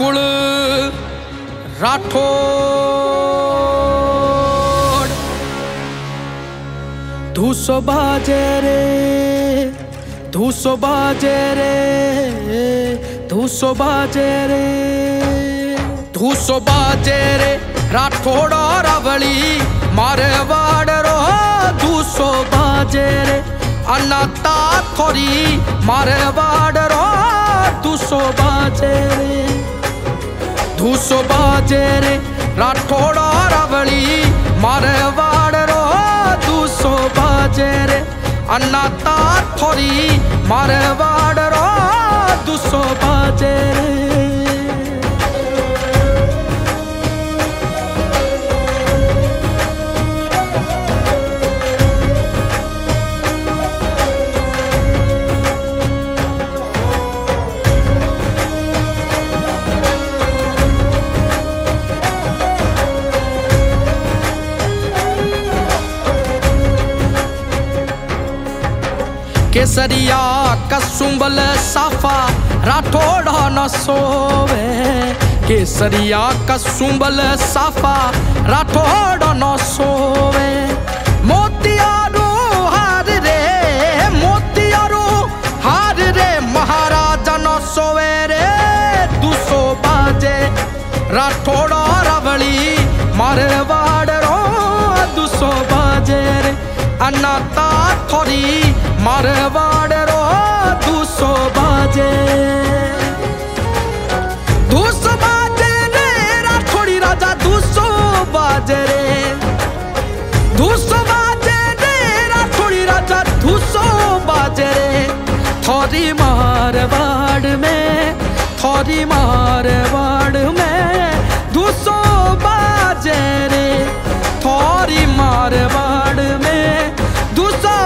कुल राठौड़। धूसो बाजे रे, धूसो बाजे रे, धूसो बाजे रे, धूसो बाजे रे राठौड़ अवली मारवाड़ रो। धूसो बाजे रे अनाता थोरी मारवाड़ रो। धूसो बाजे रे, धूसो बाजे रे राठौड़ अवली मारवाड़ रो। धूसो बाजे रे अनाता थोरी मारवाड़ रो। धूसो बाजे रे। केसरिया कसुम्बल साफा राठौड़ न सोवे। केसरिया कसुम्बल साफा राठौड़ न सोवे। मोतियारू हार रे, मोतियारू हार रे महाराजा न सोवे रे। धूसो बाजे राठौड़ अवली मारवाड़ रो। धूसो बाजे रे अनाता थोरी मारवाड़ रो। धूसो बाजे, धूसो बाजे रे राठौड़ी राजा। धूसो बाजे रे, धूसो बाजे रे राठौड़ी राजा। धूसो बाजे रे थोरी मारवाड़ में, थोरी मारवाड़ में। धूसो बाजे रे थोरी मारवाड़ में। धूसो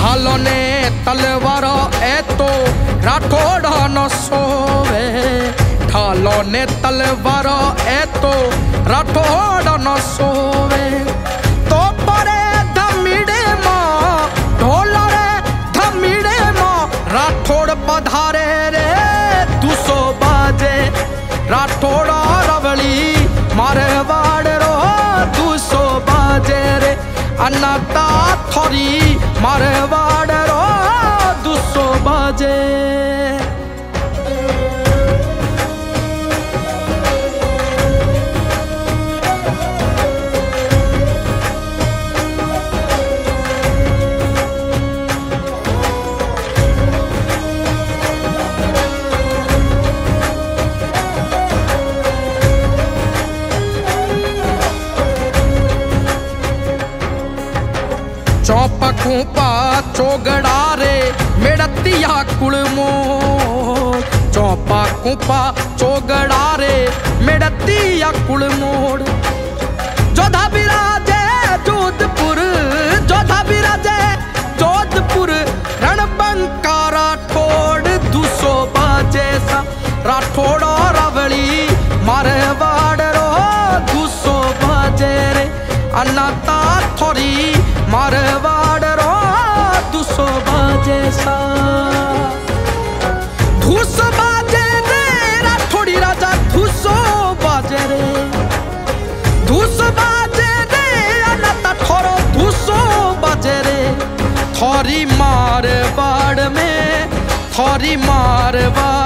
ढालो ने तलवार ए तो राठौड़ न सोवे। ढालो ने तलवार ए तो राठौड़ न सोवे। तो परे धमीड़े माँ ढोला रे, धमीड़े माँ राठौड़ पधारे रे। धूसो बाजे राठौड़ अवली मारवाड़ रो। धूसो बाजे रे अनाता थोरी मारवाड़ रो। धूसो बाजे। चौपकूपा चौगड़ा रे मेड़तिया कुलमो। चौपकूपा चौगड़ा रे मेड़तिया कुलमोड़। जोधा बिराजे जोधपुर, जोधा बिराजे जोधपुर रणबंका राठौड़। धूसो बाजे सा राठौड़ अवली मारवाड़ रो। धूसो बाजे रे अनाता थोरी मारवाड़ रो। धूसो बाजे सा। धूसो बाजे रे राठौड़ी राजा। धूसो बाजे रे, धूसो बाजे रे अनाता थोरो। धूसो बाजे रे थोरी मारवाड़ में, थोरी मारवाड़।